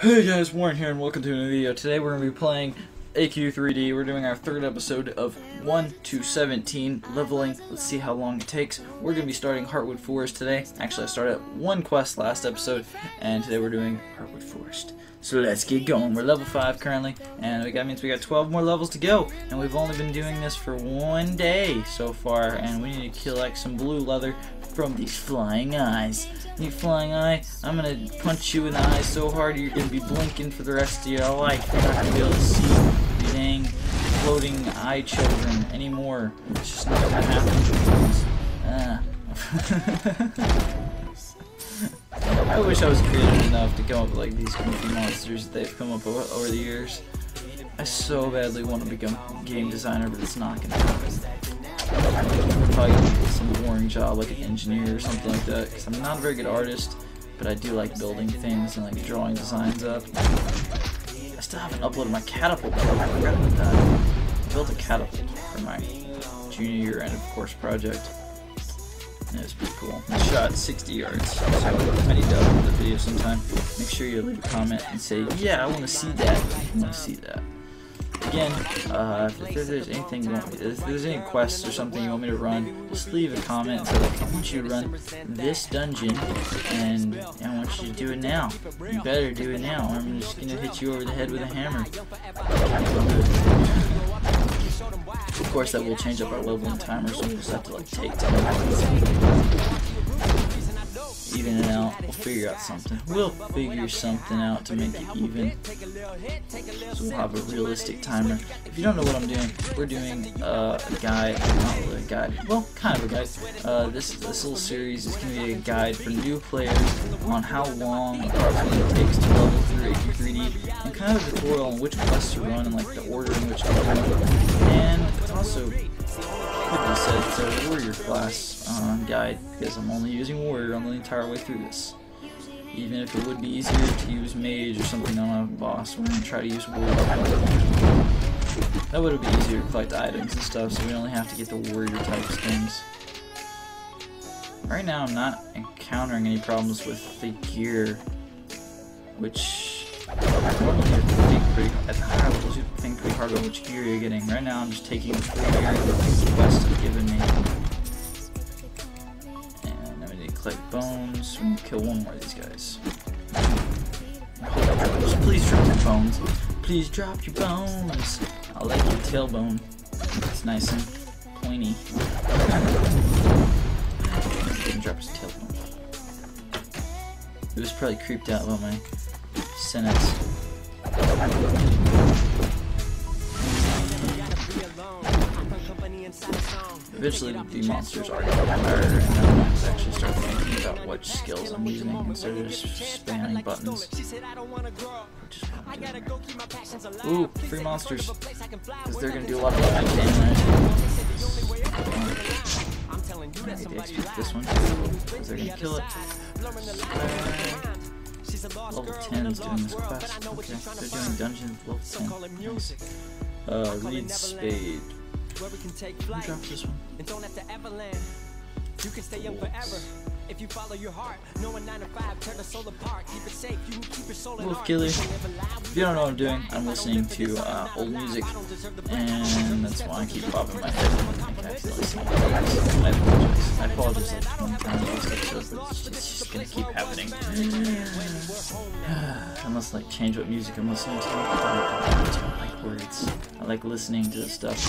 Hey guys, Warren here and welcome to a new video. Today we're going to be playing AQ3D. We're doing our third episode of 1 to 17 leveling. Let's see how long it takes. We're going to be starting Heartwood Forest today. Actually, I started one quest last episode and today we're doing Heartwood Forest. So let's get going. We're level 5 currently and that means we got 12 more levels to go. And we've only been doing this for one day so far and we need to collect some blue leather from these flying eyes. You flying eye, I'm gonna punch you in the eye so hard you're gonna be blinking for the rest of your life. You're not gonna be able to see you dang floating eye children anymore. It's just not gonna happen. I wish I was creative enough to come up with like these goofy monsters that they've come up with over the years. I so badly want to become a game designer, but it's not gonna happen. I'm probably going to get some boring job like an engineer or something like that, because I'm not a very good artist, but I do like building things and like drawing designs up. I still haven't uploaded my catapult though. I forgot about that. I built a catapult for my junior year end of course project, and it was pretty cool. I shot 60 yards, so I need to upload the video sometime. Make sure you leave a comment and say, yeah, I want to see that. I want to see that. Again, if there's anything you want me to, if there's any quests or something you want me to run, just leave a comment and say, like, I want you to run this dungeon, and I want you to do it now. You better do it now, or I'm just gonna hit you over the head with a hammer. Of course, that will change up our leveling timer, so we'll just have to like take time. Even it out, we'll figure out something. We'll figure something out to make it even. So we'll have a realistic timer. If you don't know what I'm doing, we're doing a guide, not really a guide, well, kind of a guide. This little series is going to be a guide for new players on how long it takes to level through AQ3D, and kind of a tutorial on which quests to run and like the order in which to run. And it's also, could be said, it's a warrior class guide, because I'm only using warrior on the entire way through this. Even if it would be easier to use mage or something on a boss, we're going to try to use warrior. That would be easier to collect items and stuff, so we only have to get the warrior type skins. Right now I'm not encountering any problems with the gear, which I normally have to think pretty hard. At the higher levels you have to think pretty hard about which gear you're getting. Right now I'm just taking the free gear that the quest has given me. Like bones, we can kill one more of these guys. Just please drop your bones. Please drop your bones. I like your tailbone. It's nice and pointy. He didn't drop his tailbone. He was probably creeped out about my sentence. Eventually, the monsters are going to fire, and I have to actually start thinking about which skills I'm using instead of just spamming buttons. Ooh, free monsters! Because they're going to do a lot of damage. I'm going to execute this one because they're going to kill it. Level 10 is doing this quest. Okay, they're doing dungeon level 10. Nice. Reed Spade. Where we can take flight and don't have to ever land. You can stay up forever if you follow your heart. No one 9 to 5, turn the soul apart. Keep it safe, you can keep your soul in art. If you don't know what I'm doing, I'm listening to old music, and that's why I keep popping my head. I apologize. It's just gonna keep happening. I must like change what music I'm listening to. I like words. I like listening to this stuff.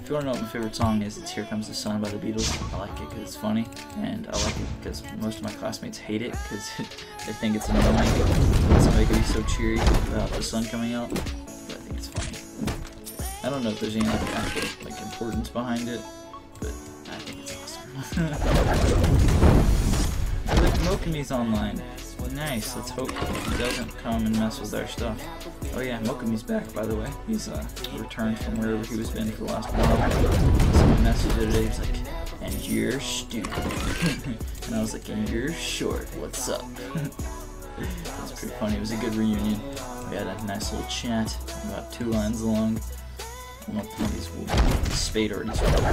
If you want to know what my favorite song is, it's Here Comes the Sun by the Beatles. I like it because it's funny, and I like it because most of my classmates hate it because they think it's annoying. Somebody could be so cheery about the sun coming out, but I think it's funny. I don't know if there's any like, actual like importance behind it, but I think it's awesome. I like Mokumi's online. Nice, let's hope he doesn't come and mess with our stuff. Oh yeah, Mokumi's back, by the way. He's returned from wherever he was been for the last while. Someone messaged the other day, he's like, and you're stupid. And I was like, and you're short, what's up? It was pretty funny, it was a good reunion. We had a nice little chat, about 2 lines long. I'm not playing these wolves. Spade already started.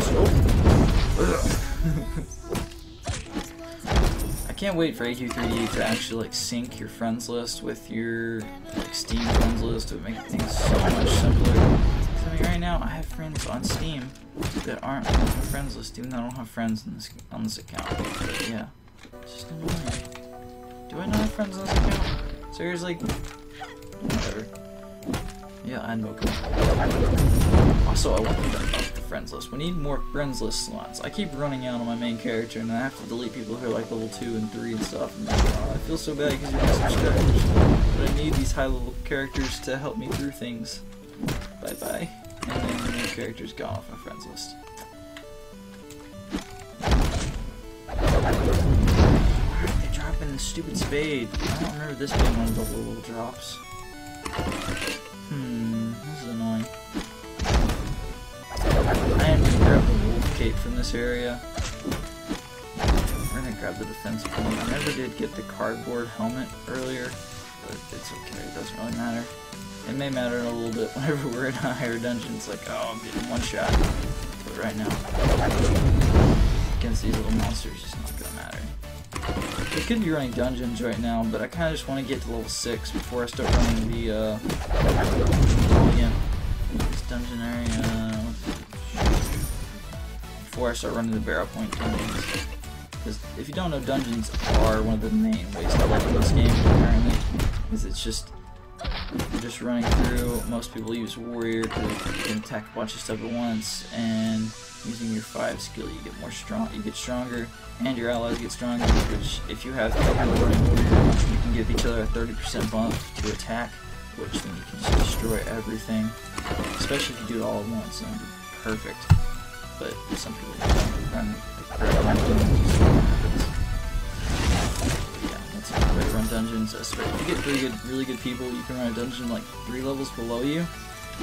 I can't wait for AQ3D to actually like sync your friends list with your like Steam friends list. It would make things so much simpler. So, I mean, right now I have friends on Steam that aren't on my friends list, even though I don't have friends in this, on this account. But yeah, it's just annoying. Do I not have friends on this account? Seriously, whatever. Yeah, and Mocha. Also, I want to get off the friends list. We need more friends list slots. I keep running out on my main character, and I have to delete people who are like level 2 and 3 and stuff. And I feel so bad because you're not subscribers. But I need these high level characters to help me through things. Bye bye. And then the new characters gone off my friends list. Alright, they're dropping the stupid spade. I don't remember this being one of the little drops. This is annoying. I am gonna grab the wolf cape from this area. We're gonna grab the defensive one. I never did get the cardboard helmet earlier, but it's okay, it doesn't really matter. It may matter a little bit whenever we're in a higher dungeon. It's like, oh, I'm getting one shot. But right now, against these little monsters, it's just not gonna matter. We could be running dungeons right now, but I kind of just want to get to level 6 before I start running the, this dungeon area, before I start running the barrel point dungeons. Because if you don't know, dungeons are one of the main ways to win this game, apparently. Because it's just, you're just running through, most people use warrior because you can attack a bunch of stuff at once, and using your 5 skill, you get more strong. You get stronger, and your allies get stronger. Which, if you have running warrior, you can give each other a 30% bump to attack, which then you can just destroy everything. Especially if you do it all at once, and perfect. But some people don't run the correct dungeons. Yeah, that's a way to run dungeons. Especially if you get really good people, you can run a dungeon like 3 levels below you,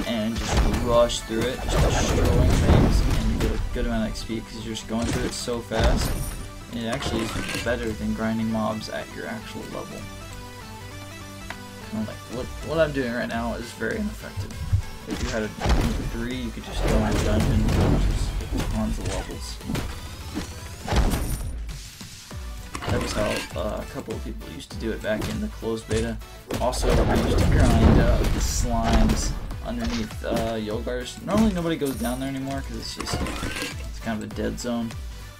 and just rush through it, just destroying things. Good amount of XP because you're just going through it so fast, and it actually is better than grinding mobs at your actual level. Kind of like what I'm doing right now is very ineffective. If you had a 3, you could just go in a dungeon and just tons of levels. That was how a couple of people used to do it back in the closed beta. Also, I used to grind the slimes underneath Yolgar's. Normally nobody goes down there anymore because it's just, it's kind of a dead zone.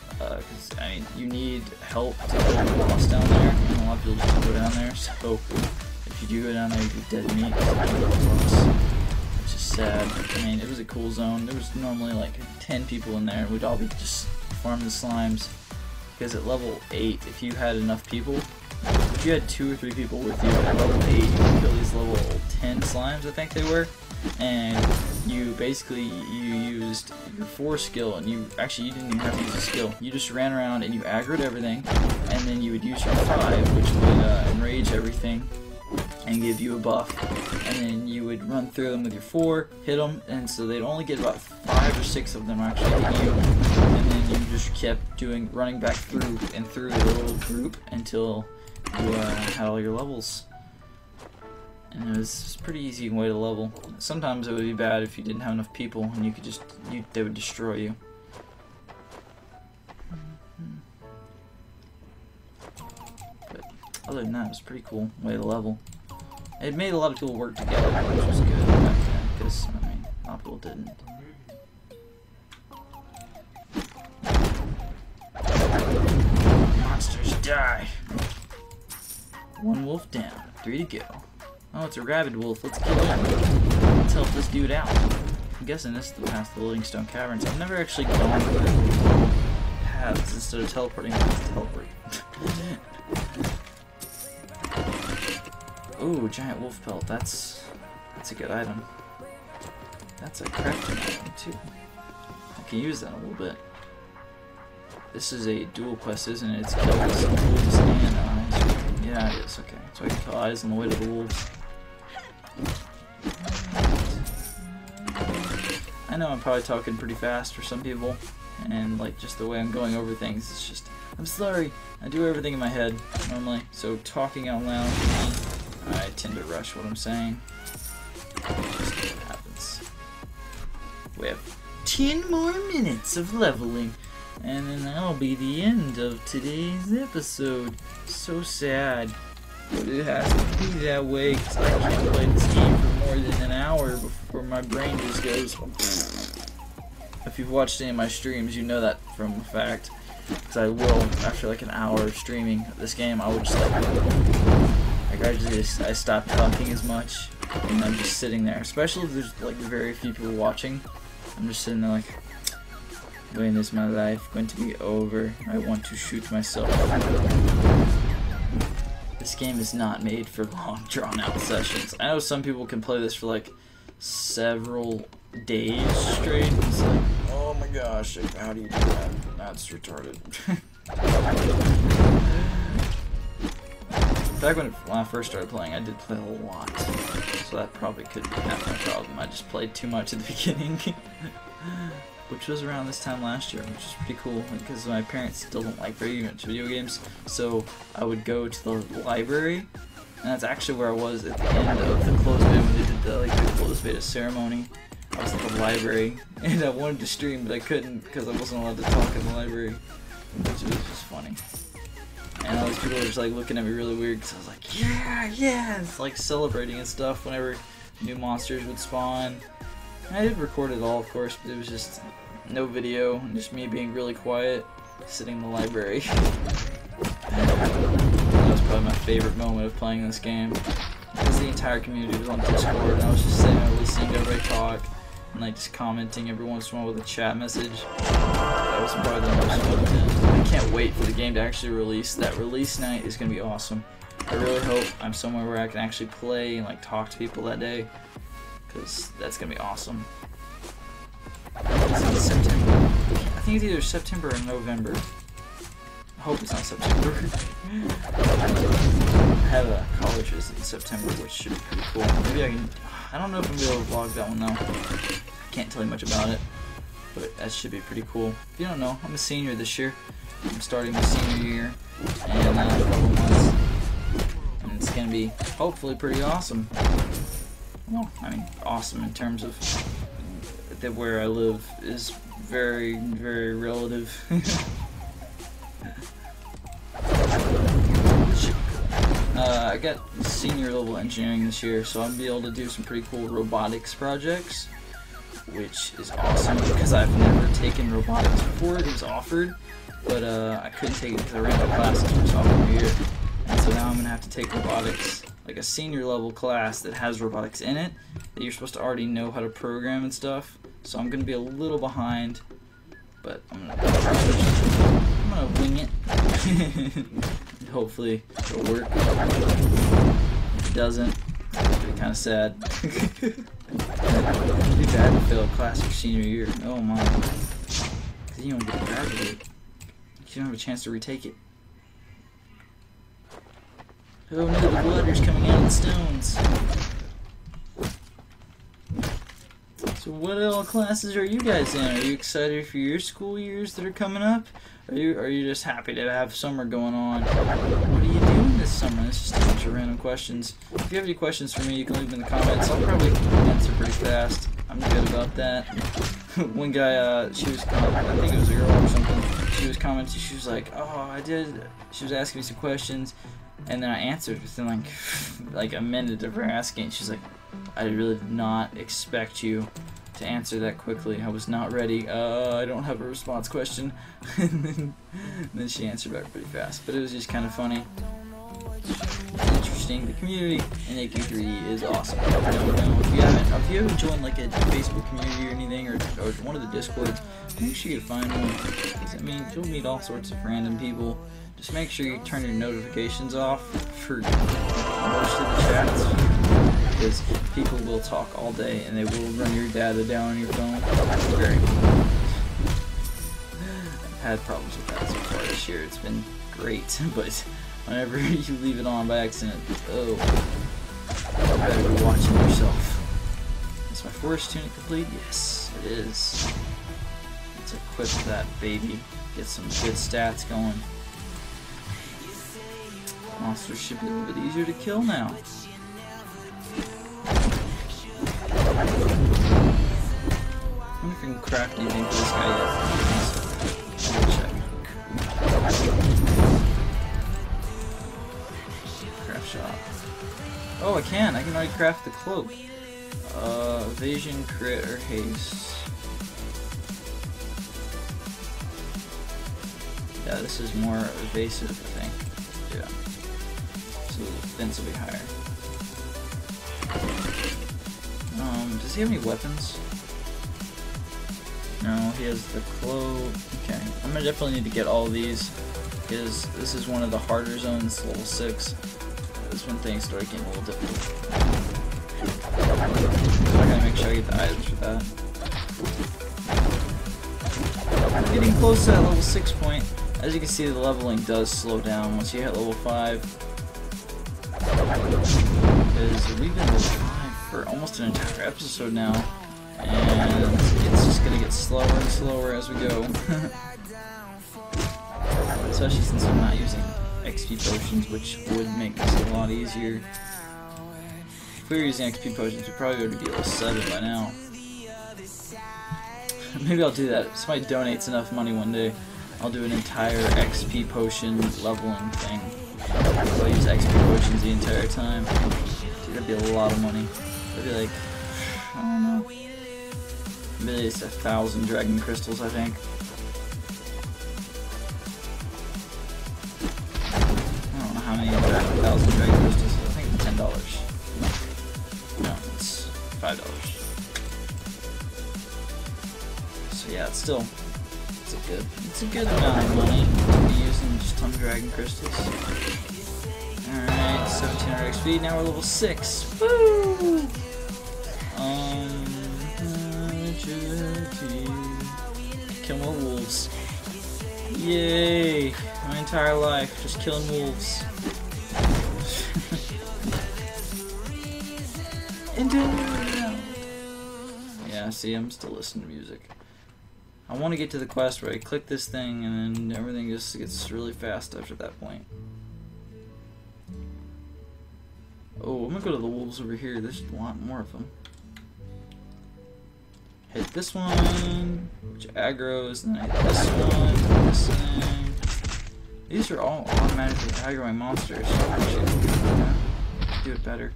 Because, I mean, you need help to get the boss down there, and a lot of people just go down there, so if you do go down there, you get dead meat, which is sad. I mean, it was a cool zone. There was normally like 10 people in there, and we'd all be just farming the slimes, because at level 8, if you had enough people, if you had 2 or 3 people with you at level 8, you could kill these level 10 slimes, I think they were. And you basically, you used your 4 skill, and you actually, you didn't even have to use a skill. You just ran around and you aggroed everything, and then you would use your 5, which would enrage everything and give you a buff. And then you would run through them with your 4, hit them, and so they'd only get about 5 or 6 of them actually hit you. And then you just kept doing, running back through and through the little group until you had all your levels. And it was a pretty easy way to level. Sometimes it would be bad if you didn't have enough people, and you could just, they would destroy you. But other than that, it was a pretty cool way to level. It made a lot of people work together, which was good back then, because, I mean, a lot of people didn't. Monsters die! One wolf down, 3 to go. Oh, it's a rabid wolf. Let's kill him. Let's help this dude out. I'm guessing this is the path to the Livingstone Caverns. I've never actually gone through the paths instead of teleporting. Let's teleport. Ooh, giant wolf pelt. That's a good item. That's a crafting item too. I can use that a little bit. This is a dual quest, isn't it? It's kill some wolves and eyes. Yeah, it is. Okay, so I can kill eyes on the way to the wolves. I know I'm probably talking pretty fast for some people, and like just the way I'm going over things, it's just, I'm slurry. I do everything in my head normally, so talking out loud, I tend to rush what I'm saying. Just what happens. We have 10 more minutes of leveling, and then that'll be the end of today's episode. so sad that it has to be that way, because I can't play this game for more than an hour before my brain just goes. If you've watched any of my streams, you know that from a fact. Because I will, after like an hour of streaming this game, I would just I stop talking as much, and I'm just sitting there. Especially if there's like very few people watching. I'm just sitting there like, when is my life going to be over? I want to shoot myself. This game is not made for long, drawn-out sessions. I know some people can play this for like several days straight. It's like, oh my gosh, how do you do that? That's retarded. Back when I first started playing, I did play a lot, so that probably could be half my problem. I just played too much at the beginning. Which was around this time last year, which is pretty cool, because my parents still don't like very much video games, so I would go to the library, and that's actually where I was at the end of the closed beta, when they did the, like, the closed beta ceremony. I was at the library, and I wanted to stream, but I couldn't, because I wasn't allowed to talk in the library, which was just funny. And all these people were just, like, looking at me really weird, because I was like, yeah, yeah, it's like celebrating and stuff whenever new monsters would spawn. I did record it all, of course, but it was just no video, and just me being really quiet, sitting in the library. That was probably my favorite moment of playing this game, because the entire community was on Discord, and I was just sitting there listening to everybody talk, and like just commenting every once in a while with a chat message. That was probably the most fun. I can't wait for the game to actually release. That release night is going to be awesome. I really hope I'm somewhere where I can actually play and like talk to people that day. That's gonna be awesome. It's September. I think it's either September or November. I hope it's not September. I have a college visit in September, which should be pretty cool. Maybe I can. I don't know if I'm gonna be able to vlog that one though. I can't tell you much about it, but that should be pretty cool. If you don't know, I'm a senior this year. I'm starting my senior year, and I have a couple months, and it's gonna be hopefully pretty awesome. Well, I mean, awesome in terms of that where I live is very, very relative. I got senior level engineering this year, so I'll be able to do some pretty cool robotics projects, which is awesome because I've never taken robotics before. It was offered, but I couldn't take it because I ran out of classes from sophomore year, and so now I'm gonna have to take robotics. Like a senior level class that has robotics in it, that you're supposed to already know how to program and stuff. So I'm gonna be a little behind, but I'm gonna wing it. And hopefully it'll work. If it doesn't, it'll be kind of sad. It'd be bad to fail a class for senior year. Oh my! Because you don't get to graduate. You don't have a chance to retake it. Oh no, the water's coming out of the stones. So what all classes are you guys in? Are you excited for your school years that are coming up? Are you just happy to have summer going on? What are you doing this summer? That's just a bunch of random questions. If you have any questions for me, you can leave them in the comments. I'll probably answer pretty fast. I'm good about that. One guy, she was I think it was a girl or something. She was commenting, she was like, oh, I did. She was asking me some questions. And then I answered within like a minute of her asking. She's like, I really did not expect you to answer that quickly. I was not ready. I don't have a response question. And then she answered back pretty fast. But it was just kind of funny. Interesting. The community in AQ3D is awesome. I don't know if you haven't. If you haven't joined like a Facebook community or anything, or one of the Discords, make sure you find one. Because I mean, you'll meet all sorts of random people. Just make sure you turn your notifications off for most of the chats, because people will talk all day and they will run your data down on your phone. That's very cool. I've had problems with that so far this year. It's been great, but whenever you leave it on by accident, oh, you better be watching yourself. Is my forest tunic complete? Yes, it is. Let's equip that baby. Get some good stats going. Monsters should be a little bit easier to kill now. I wonder if you can craft anything for this guy yet. I'll check. shop. Oh, I can already craft the cloak. Evasion, crit, or haste. Yeah, this is more evasive, I think. Yeah. So the fence will be higher. Does he have any weapons? No, he has the cloak. Okay, I'm gonna definitely need to get all these, because this is one of the harder zones, level 6. This one thing started getting a little difficult. So I gotta make sure I get the items for that. I'm getting close to that level 6 point. As you can see, the leveling does slow down once you hit level 5. Because we've been level 5 for almost an entire episode now. And it's just gonna get slower and slower as we go. Especially since I'm not using XP potions, which would make this a lot easier. If we were using XP potions, we probably would be level 7 by now. Maybe I'll do that. If somebody donates enough money one day, I'll do an entire XP potion leveling thing. I'll use XP potions the entire time. Dude, that'd be a lot of money. That'd be like, I don't know, maybe it's 1,000 dragon crystals, I think. I don't know how many 1,000 dragon crystals. I think it's $10. No, it's $5. So yeah, it's still, it's a good amount of money to be using just some dragon crystals. Alright, 1700 XP, now we're level 6. Woo! Kill more wolves. Yay! My entire life, just killing wolves. And yeah, see, I'm still listening to music. I want to get to the quest where I click this thing and then everything just gets really fast after that point. Oh, I'm gonna go to the wolves over here. There's a lot more of them. Hit this one, which aggroes, and then I hit this one, this thing. These are all automatically aggroing monsters. Actually, do it better.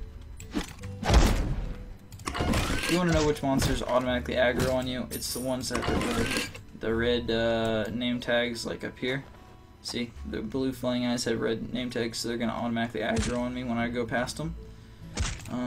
If you want to know which monsters automatically aggro on you, it's the ones that have the red name tags, like up here. See, the blue flying eyes have red name tags, so they're going to automatically aggro on me when I go past them. The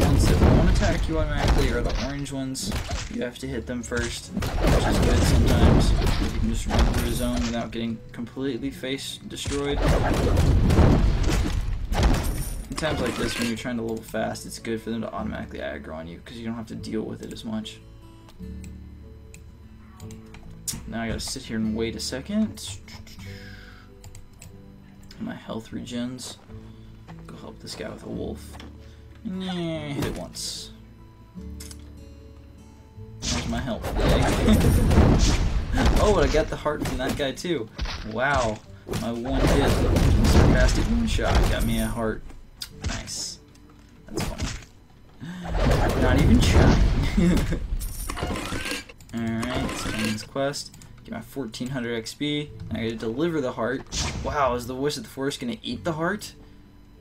ones that won't attack you automatically are the orange ones. You have to hit them first, which is good sometimes. You can just run through a zone without getting completely face destroyed. In times like this, when you're trying to level fast, it's good for them to automatically aggro on you, because you don't have to deal with it as much. Now I gotta sit here and wait a second. My health regens. Go help this guy with a wolf. Nah, hit it once. There's my health today. Oh, I got the heart from that guy too. Wow, my one hit, sarcastic one shot got me a heart. Nice. That's funny. Not even trying. Alright, let's end this quest. Get my 1400 XP. Now I gotta deliver the heart. Wow, is the voice of the forest gonna eat the heart?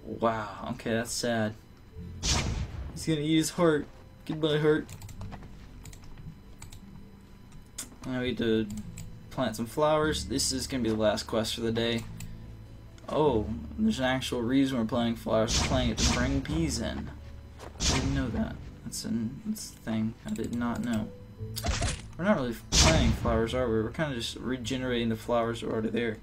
Wow, okay, that's sad. He's gonna eat his heart. Goodbye, heart. Now we need to plant some flowers. This is gonna be the last quest for the day. Oh, there's an actual reason we're planting flowers. We're planting it to bring bees in. I didn't know that. That's a thing I did not know. We're not really planting flowers, are we? We're kind of just regenerating the flowers that are already there.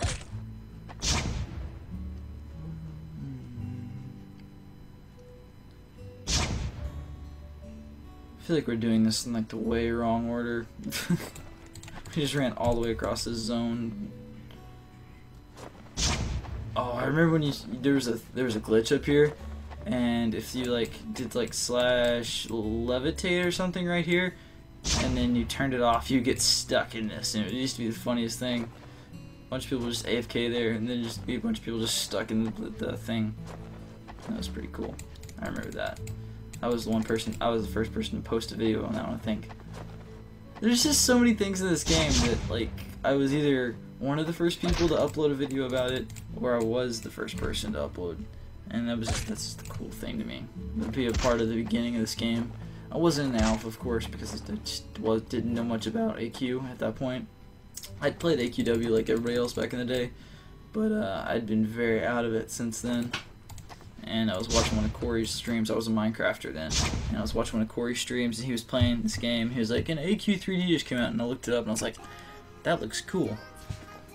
I feel like we're doing this in like the way wrong order. We just ran all the way across this zone. Oh, I remember when there was a glitch up here, and if you like did like slash levitate or something right here, and then you turned it off, you get stuck in this, and it used to be the funniest thing. A bunch of people just AFK there, and then just be a bunch of people just stuck in the thing. That was pretty cool. I remember that. I was the first person to post a video on that one, I think. There's just so many things in this game that like I was either one of the first people to upload a video about it, or I was the first person to upload, and that's the cool thing to me, to be a part of the beginning of this game. I wasn't an alpha, of course, because I just didn't know much about AQ at that point. I'd played AQW like everybody else back in the day, but I'd been very out of it since then. And I was watching one of Corey's streams. I was a Minecrafter then, and I was watching one of Corey's streams, and he was playing this game. He was like, "An AQ3D just came out," and I looked it up, and I was like, "That looks cool."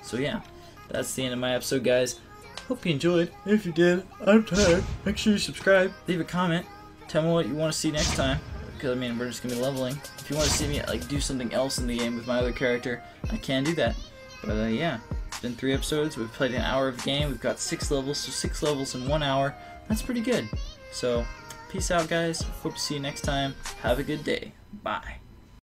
So yeah, that's the end of my episode, guys. Hope you enjoyed. If you did, I'm tired. Make sure you subscribe, leave a comment, tell me what you want to see next time. Because I mean, we're just gonna be leveling. If you want to see me like do something else in the game with my other character, I can do that. But yeah, it's been 3 episodes. We've played an hour of the game. We've got 6 levels, so 6 levels in 1 hour. That's pretty good. So peace out, guys. Hope to see you next time. Have a good day. Bye.